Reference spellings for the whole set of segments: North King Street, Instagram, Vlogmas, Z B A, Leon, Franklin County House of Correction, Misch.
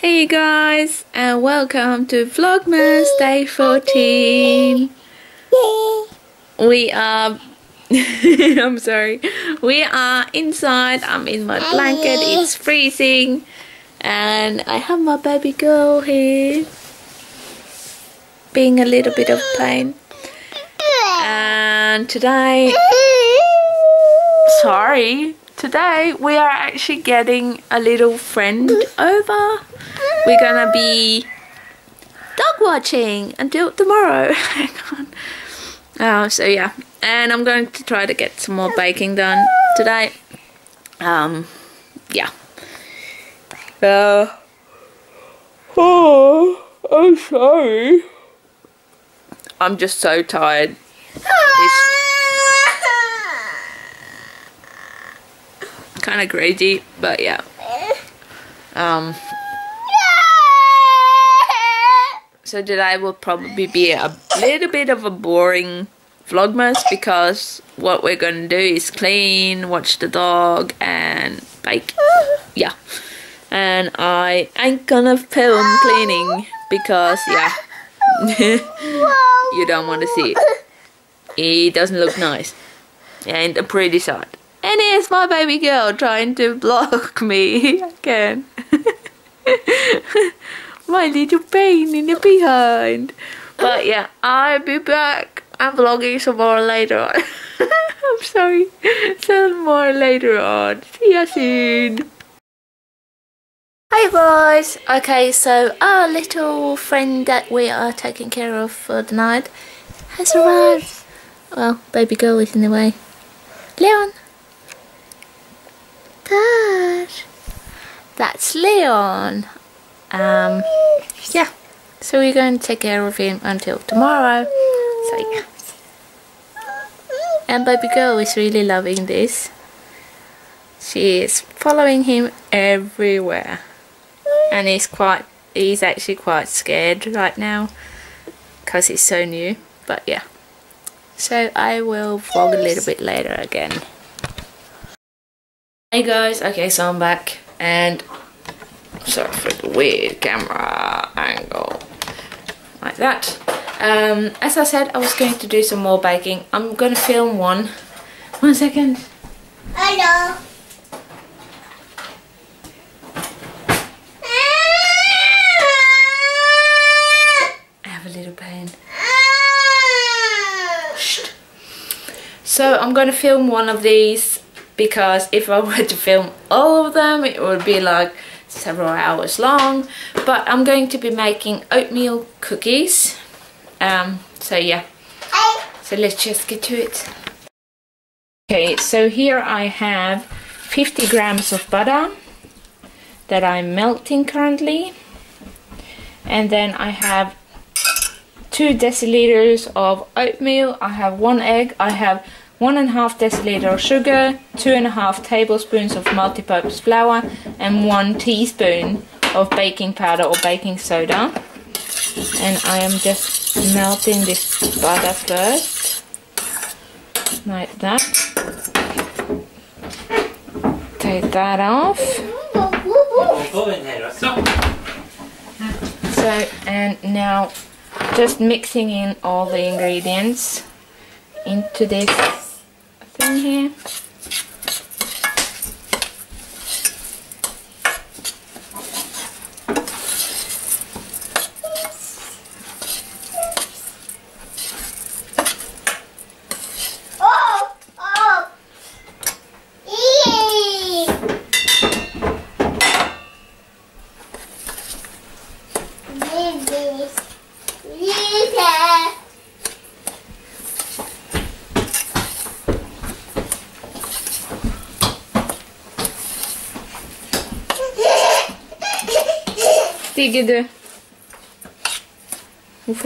Hey guys, and welcome to Vlogmas Day 14. We are... I'm sorry. We are inside. I'm in my blanket. It's freezing. And I have my baby girl here, being a little bit of pain. And today... Sorry. Today we are actually getting a little friend over. We're gonna be dog watching until tomorrow. Hang on. So yeah, and I'm going to try to get some more baking done today. Yeah. I'm sorry. I'm just so tired. It's kind of crazy, but yeah. So today will probably be a little bit of a boring Vlogmas, because what we're gonna do is clean, watch the dog, and bake. Yeah, and I ain't gonna film cleaning because yeah, you don't want to see it. It doesn't look nice, and a pretty sight. And here's my baby girl trying to block me again. My little pain in the behind. But yeah, I'll be back. I'm vlogging some more later on. I'm sorry. Some more later on. See ya soon. Hi boys. Okay, so our little friend that we are taking care of for the night has arrived. Well, baby girl is in the way. Leon. Dad. That's Leon. Yeah, so we're going to take care of him until tomorrow. So yeah. And baby girl is really loving this. She is following him everywhere, and he's actually quite scared right now because he's so new. But yeah, so I will vlog a little bit later again. Hey guys, okay, so I'm back, and sorry for the weird camera angle like that. As I said, I was going to do some more baking. I'm gonna film one second. Hello. I have a little pain. Shh. So I'm gonna film one of these, because if I were to film all of them, it would be like several hours long. But I'm going to be making oatmeal cookies. So yeah, so let's just get to it. Okay, so here I have 50 grams of butter that I'm melting currently. And then I have 2 deciliters of oatmeal. I have 1 egg. I have 1.5 deciliter of sugar, 2.5 tablespoons of multi-purpose flour, and 1 teaspoon of baking powder or baking soda. And I am just melting this butter first, like that. Take that off. So, and now just mixing in all the ingredients into this thing here.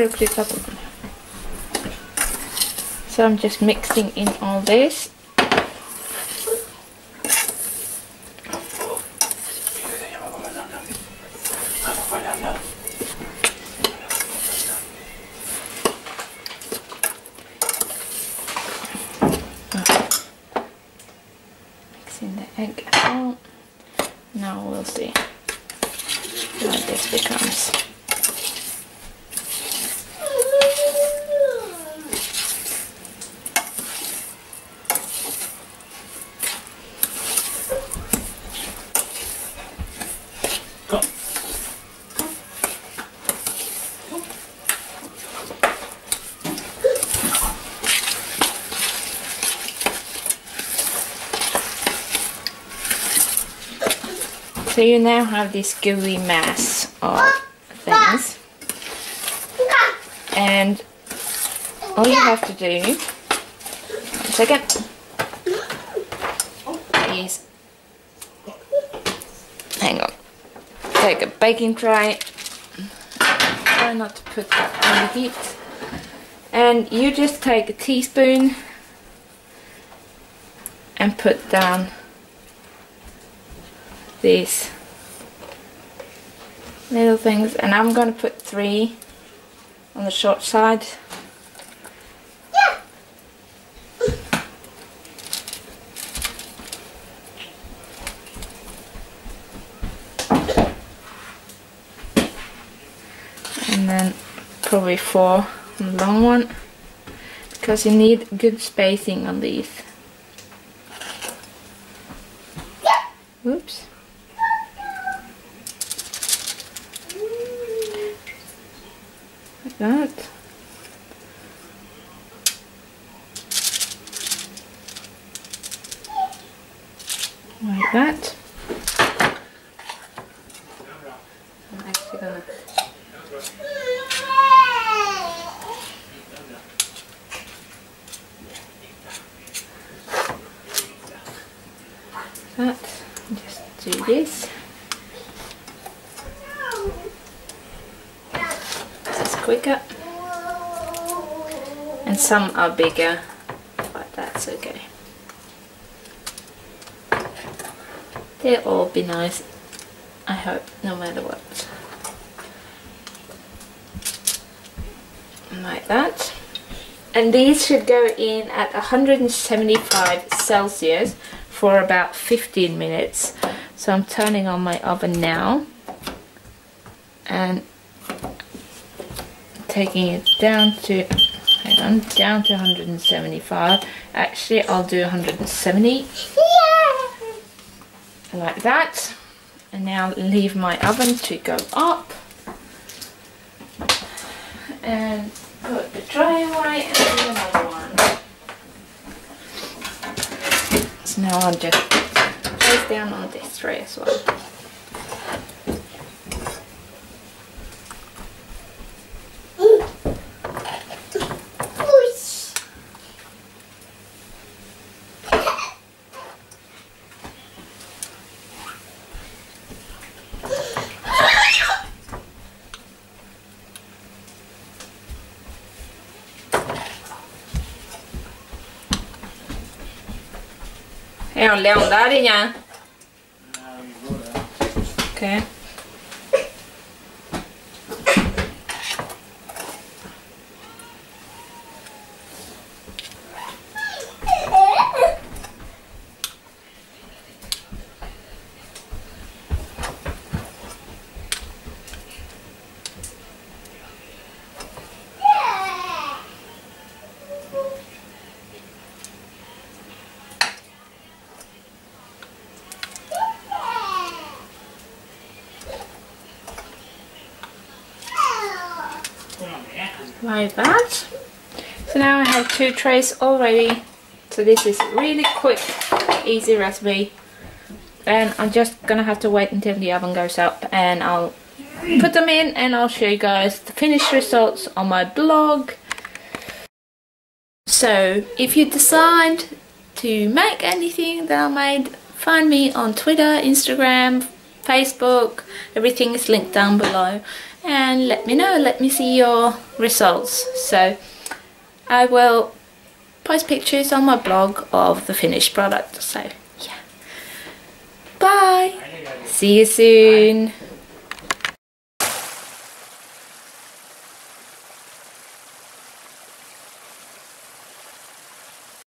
Digide. So I'm just mixing in all this. Mixing the egg out. Now we'll see. Now this becomes so you now have this gooey mass of things, and all you have to do, one second, is, hang on, take a baking tray, try not to put that on the heat, and you just take a teaspoon and put down these little things, and I'm going to put 3 on the short side. Yeah. And then probably 4 on the long one, because you need good spacing on these. Oops. That. Like that. I'm actually gonna that. Just do this. Quicker, and some are bigger, but that's okay. They'll all be nice, I hope, no matter what. Like that. And these should go in at 175 Celsius for about 15 minutes. So I'm turning on my oven now and taking it down to, hang on, down to 175. Actually, I'll do 170. Yeah. Like that. And now leave my oven to go up. And put the tray away and do another one. So now I'll just place down on this tray as well. Leon, that in ya? Okay. Like that. So now I have 2 trays already, so this is really quick, easy recipe, and I'm just gonna have to wait until the oven goes up, and I'll put them in and I'll show you guys the finished results on my blog. So if you decide to make anything that I made, find me on Twitter, Instagram, Facebook, everything is linked down below, and let me know, let me see your results. So I will post pictures on my blog of the finished product. So yeah, bye, see you soon. Bye.